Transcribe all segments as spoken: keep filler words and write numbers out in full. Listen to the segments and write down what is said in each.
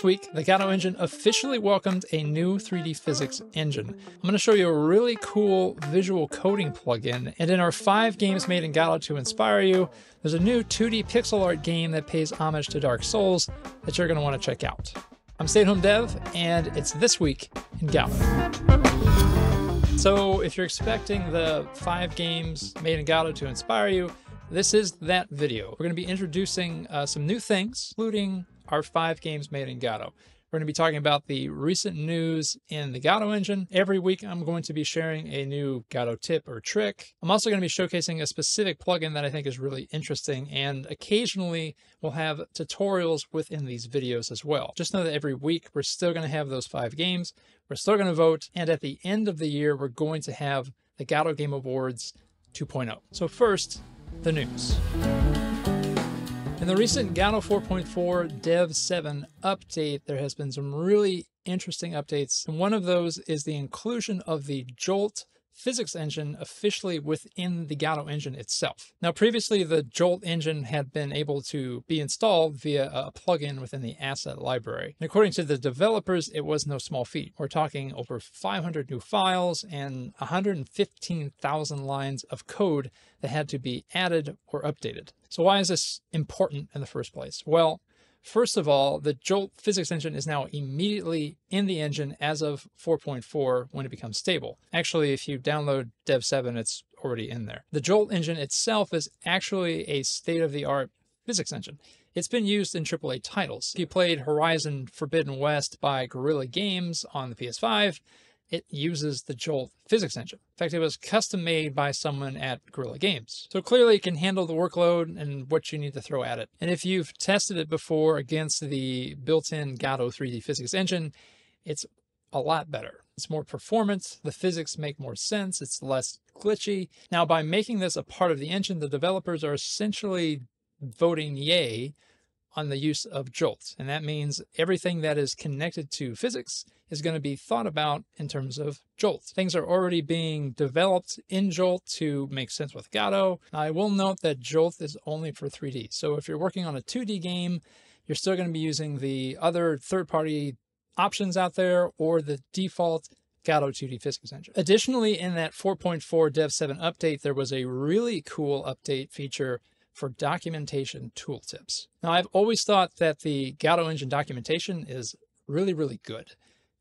This week, the Godot Engine officially welcomed a new three D physics engine. I'm going to show you a really cool visual coding plugin, and in our five games made in Godot to inspire you, there's a new two D pixel art game that pays homage to Dark Souls that you're going to want to check out. I'm Stay-at-Home Dev, and it's This Week in Godot. So if you're expecting the five games made in Godot to inspire you, this is that video. We're going to be introducing uh, some new things, including our five games made in Godot. We're going to be talking about the recent news in the Godot engine. Every week, I'm going to be sharing a new Godot tip or trick. I'm also going to be showcasing a specific plugin that I think is really interesting, and occasionally we'll have tutorials within these videos as well. Just know that every week, we're still going to have those five games. We're still going to vote. And at the end of the year, we're going to have the Godot Game Awards two point oh. So first, the news. In the recent Godot four point four Dev seven update, there has been some really interesting updates. And one of those is the inclusion of the Jolt physics engine officially within the Godot engine itself. Now, previously, the Jolt engine had been able to be installed via a plugin within the asset library. And according to the developers, it was no small feat. We're talking over five hundred new files and one hundred fifteen thousand lines of code that had to be added or updated. So why is this important in the first place? Well, first of all, the Jolt physics engine is now immediately in the engine as of four point four when it becomes stable. Actually, if you download Dev seven, it's already in there. The Jolt engine itself is actually a state-of-the-art physics engine. It's been used in triple A titles. If you played Horizon Forbidden West by Guerrilla Games on the P S five, it uses the Jolt physics engine. In fact, it was custom made by someone at Guerrilla Games. So clearly it can handle the workload and what you need to throw at it. And if you've tested it before against the built-in Godot three D physics engine, it's a lot better. It's more performant, the physics make more sense, it's less glitchy. Now, by making this a part of the engine, the developers are essentially voting yay on the use of Jolt. And that means everything that is connected to physics is going to be thought about in terms of Jolt. Things are already being developed in Jolt to make sense with Godot. I will note that Jolt is only for three D. So if you're working on a two D game, you're still going to be using the other third-party options out there or the default Godot two D physics engine. Additionally, in that four point four Dev seven update, there was a really cool update feature for documentation tooltips. Now, I've always thought that the Godot engine documentation is really, really good,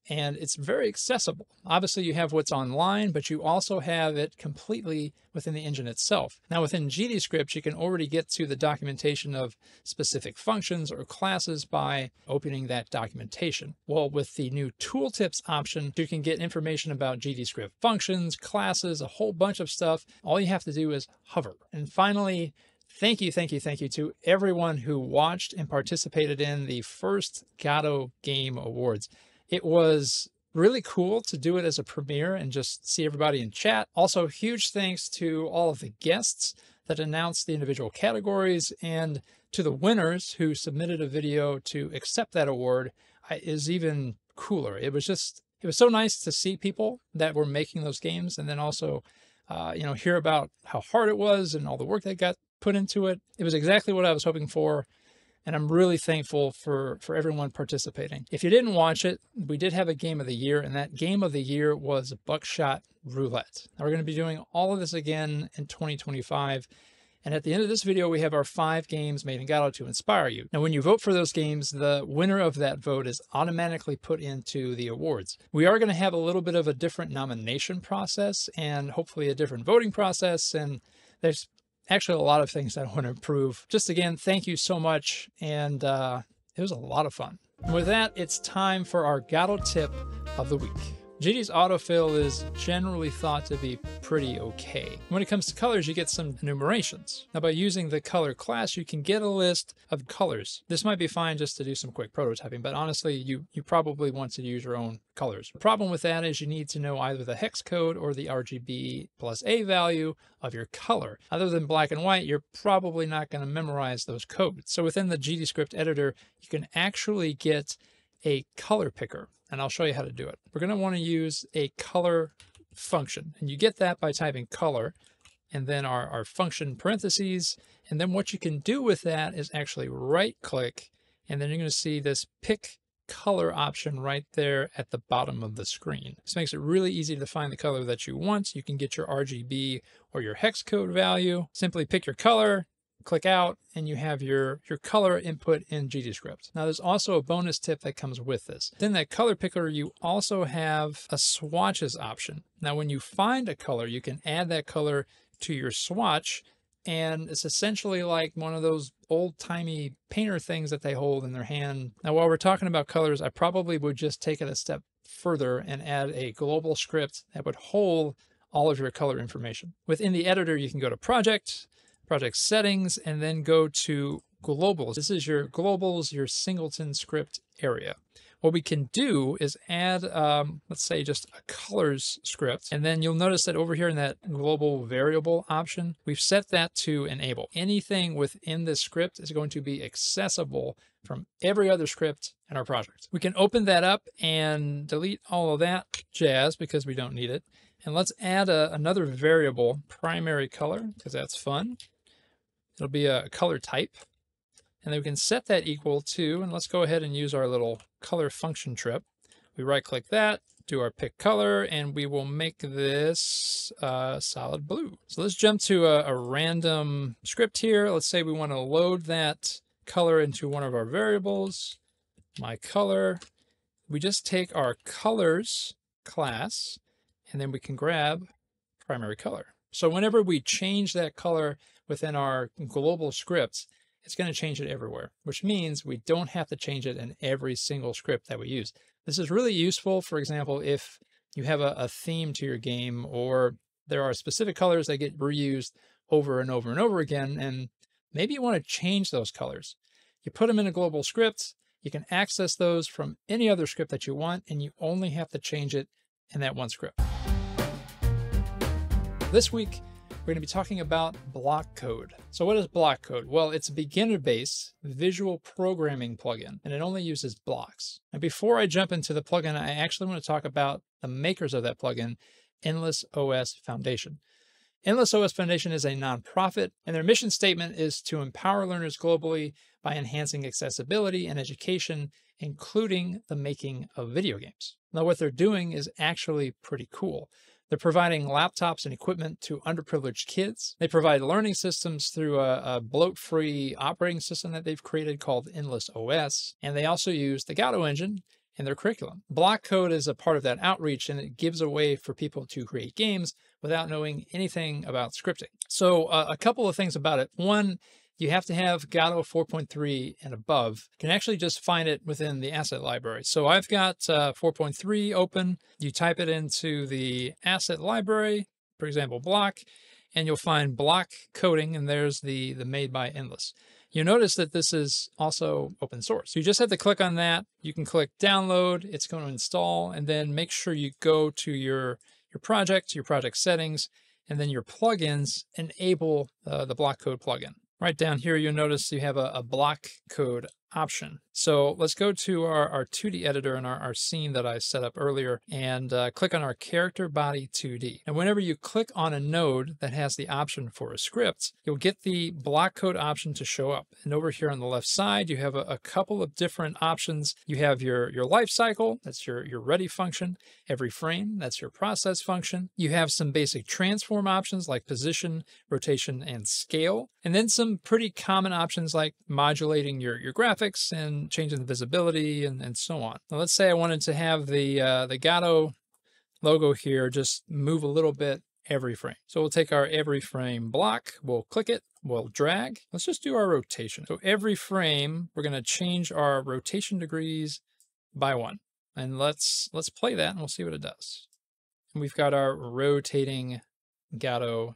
and it's very accessible. Obviously, you have what's online, but you also have it completely within the engine itself. Now, within GDScript, you can already get to the documentation of specific functions or classes by opening that documentation. Well, with the new tooltips option, you can get information about GDScript functions, classes, a whole bunch of stuff. All you have to do is hover. And finally, Thank you, thank you, thank you to everyone who watched and participated in the first Godot Game Awards. It was really cool to do it as a premiere and just see everybody in chat. Also, huge thanks to all of the guests that announced the individual categories and to the winners who submitted a video to accept that award. It is even cooler. It was just, it was so nice to see people that were making those games and then also, uh, you know, hear about how hard it was and all the work that got put into it. It was exactly what I was hoping for, and I'm really thankful for, for everyone participating. If you didn't watch it, we did have a Game of the Year, and that Game of the Year was Buckshot Roulette. Now, we're going to be doing all of this again in twenty twenty-five, and at the end of this video, we have our five games made in Godot to inspire you. Now, when you vote for those games, the winner of that vote is automatically put into the awards. We are going to have a little bit of a different nomination process and hopefully a different voting process, and there's actually a lot of things that I want to improve. Just again, thank you so much. And uh, it was a lot of fun. And with that, it's time for our Godot tip of the week. G D's autofill is generally thought to be pretty okay. When it comes to colors, you get some enumerations. Now, by using the color class, you can get a list of colors. This might be fine just to do some quick prototyping, but honestly, you, you probably want to use your own colors. The problem with that is you need to know either the hex code or the R G B plus A value of your color. Other than black and white, you're probably not going to memorize those codes. So within the GDScript editor, you can actually get a color picker, and I'll show you how to do it. We're going to want to use a color function, and you get that by typing color and then our, our function parentheses. And then what you can do with that is actually right click, and then you're going to see this pick color option right there at the bottom of the screen. This makes it really easy to find the color that you want. You can get your R G B or your hex code value. Simply pick your color, click out, and you have your, your color input in GDScript. Now there's also a bonus tip that comes with this. Within that color picker, you also have a swatches option. Now when you find a color, you can add that color to your swatch, and it's essentially like one of those old-timey painter things that they hold in their hand. Now while we're talking about colors, I probably would just take it a step further and add a global script that would hold all of your color information. Within the editor, you can go to Project, Project Settings, and then go to Globals. This is your Globals, your singleton script area. What we can do is add, um, let's say, just a colors script. And then you'll notice that over here in that global variable option, we've set that to enable. Anything within this script is going to be accessible from every other script in our project. We can open that up and delete all of that jazz because we don't need it. And let's add a, another variable, primary color, because that's fun. It'll be a color type. And then we can set that equal to, and let's go ahead and use our little color function trip. We right click that, do our pick color, and we will make this uh, solid blue. So let's jump to a, a random script here. Let's say we want to load that color into one of our variables, my color. We just take our colors class, and then we can grab primary color. So whenever we change that color within our global scripts, it's going to change it everywhere, which means we don't have to change it in every single script that we use. This is really useful, for example, if you have a, a theme to your game, or there are specific colors that get reused over and over and over again, and maybe you want to change those colors. You put them in a global script, you can access those from any other script that you want, and you only have to change it in that one script. This week, we're going to be talking about Block Code. So what is Block Code? Well, it's a beginner-based visual programming plugin, and it only uses blocks. And before I jump into the plugin, I actually want to talk about the makers of that plugin, Endless O S Foundation. Endless O S Foundation is a nonprofit, and their mission statement is to empower learners globally by enhancing accessibility and education, including the making of video games. Now, what they're doing is actually pretty cool. They're providing laptops and equipment to underprivileged kids. They provide learning systems through a, a bloat-free operating system that they've created called Endless O S, and they also use the Godot Engine in their curriculum. Block Code is a part of that outreach, and it gives a way for people to create games without knowing anything about scripting. So uh, a couple of things about it. One, you have to have Godot four point three and above. You can actually just find it within the asset library. So I've got uh, four point three open. You type it into the asset library, for example, block, and you'll find block coding, and there's the, the made by Endless. You'll notice that this is also open source. You just have to click on that. You can click download, it's going to install, and then make sure you go to your, your project, your project settings, and then your plugins, enable uh, the Block Code plugin. Right down here, you'll notice you have a, a block code option. So let's go to our, our two D editor and our, our scene that I set up earlier, and uh, click on our character body two D. And whenever you click on a node that has the option for a script, you'll get the block code option to show up. And over here on the left side, you have a, a couple of different options. You have your, your life cycle, that's your, your ready function. Every frame, that's your process function. You have some basic transform options like position, rotation, and scale. And then some pretty common options like modulating your, your graphics and changing the visibility and, and so on. Now, let's say I wanted to have the, uh, the Godot logo here just move a little bit every frame. So we'll take our every frame block, we'll click it, we'll drag. Let's just do our rotation. So every frame, we're going to change our rotation degrees by one. And let's, let's play that and we'll see what it does. And we've got our rotating Godot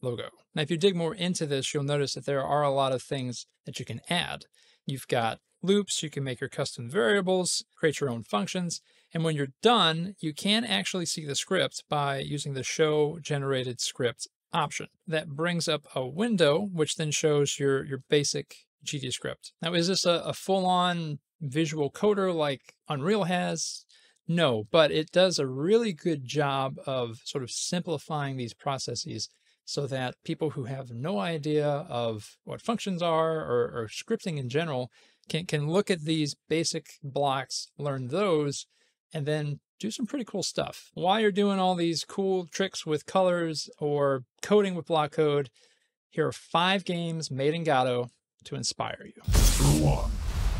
logo. Now, if you dig more into this, you'll notice that there are a lot of things that you can add. You've got loops, you can make your custom variables, create your own functions, and when you're done, you can actually see the script by using the show generated script option. That brings up a window, which then shows your, your basic GDScript. Now, is this a, a full-on visual coder like Unreal has? No, but it does a really good job of sort of simplifying these processes so that people who have no idea of what functions are or, or scripting in general can, can look at these basic blocks, learn those, and then do some pretty cool stuff. While you're doing all these cool tricks with colors or coding with block code, here are five games made in Godot to inspire you. One.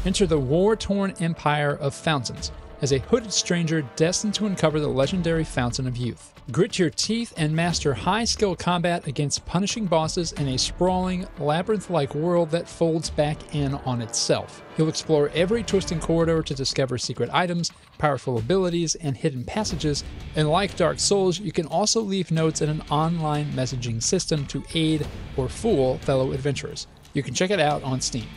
Enter the war-torn empire of fountains as a hooded stranger destined to uncover the legendary Fountain of Youth. Grit your teeth and master high-skill combat against punishing bosses in a sprawling, labyrinth-like world that folds back in on itself. You'll explore every twisting corridor to discover secret items, powerful abilities, and hidden passages, and like Dark Souls, you can also leave notes in an online messaging system to aid or fool fellow adventurers. You can check it out on Steam.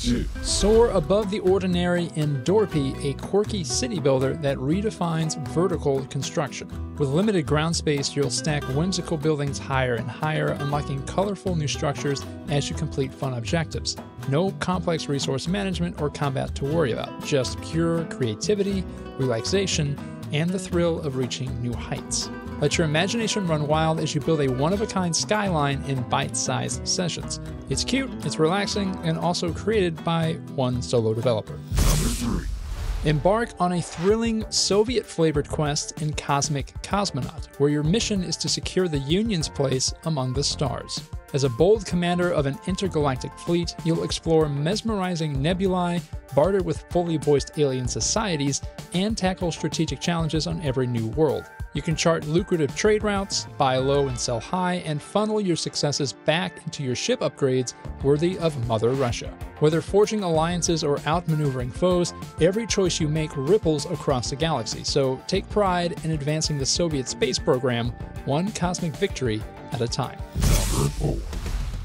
Two. Soar above the ordinary in Dorpy, a quirky city builder that redefines vertical construction. With limited ground space, you'll stack whimsical buildings higher and higher, unlocking colorful new structures as you complete fun objectives. No complex resource management or combat to worry about, just pure creativity, relaxation, and the thrill of reaching new heights. Let your imagination run wild as you build a one-of-a-kind skyline in bite-sized sessions. It's cute, it's relaxing, and also created by one solo developer. Number three. Embark on a thrilling Soviet-flavored quest in Cosmic Cosmonaut, where your mission is to secure the Union's place among the stars. As a bold commander of an intergalactic fleet, you'll explore mesmerizing nebulae, barter with fully voiced alien societies, and tackle strategic challenges on every new world. You can chart lucrative trade routes, buy low and sell high, and funnel your successes back into your ship upgrades worthy of Mother Russia. Whether forging alliances or outmaneuvering foes, every choice you make ripples across the galaxy, so take pride in advancing the Soviet space program, one cosmic victory at a time.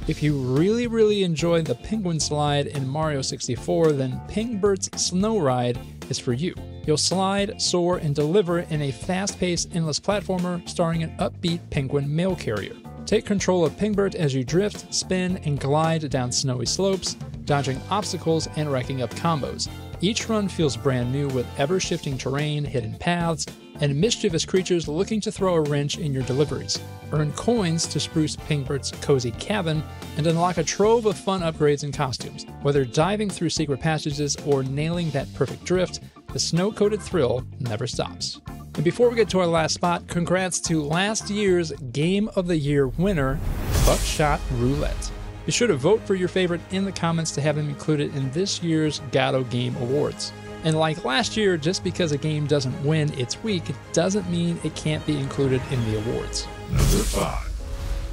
If you really, really enjoy the penguin slide in Mario sixty-four, then Pingbert's Snow Ride is for you. You'll slide, soar, and deliver in a fast-paced endless platformer starring an upbeat penguin mail carrier. Take control of Pingbert as you drift, spin, and glide down snowy slopes, dodging obstacles and racking up combos. Each run feels brand new with ever-shifting terrain, hidden paths, and mischievous creatures looking to throw a wrench in your deliveries. Earn coins to spruce Pingbert's cozy cabin and unlock a trove of fun upgrades and costumes. Whether diving through secret passages or nailing that perfect drift, the snow-coated thrill never stops. And before we get to our last spot, congrats to last year's Game of the Year winner, Buckshot Roulette. Be sure to vote for your favorite in the comments to have him included in this year's Godot Game Awards. And like last year, just because a game doesn't win its week doesn't mean it can't be included in the awards. Number five.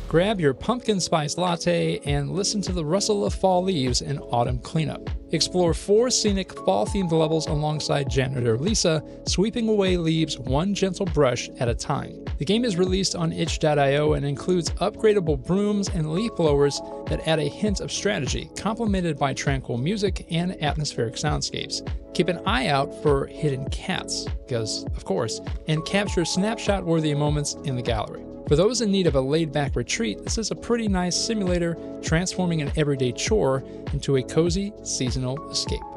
Grab your pumpkin spice latte and listen to the rustle of fall leaves in Autumn Cleanup. Explore four scenic fall-themed levels alongside janitor Lisa, sweeping away leaves one gentle brush at a time. The game is released on itch dot i o and includes upgradable brooms and leaf blowers that add a hint of strategy, complemented by tranquil music and atmospheric soundscapes. Keep an eye out for hidden cats, because of course, and capture snapshot-worthy moments in the gallery. For those in need of a laid-back retreat, this is a pretty nice simulator, transforming an everyday chore into a cozy seasonal escape.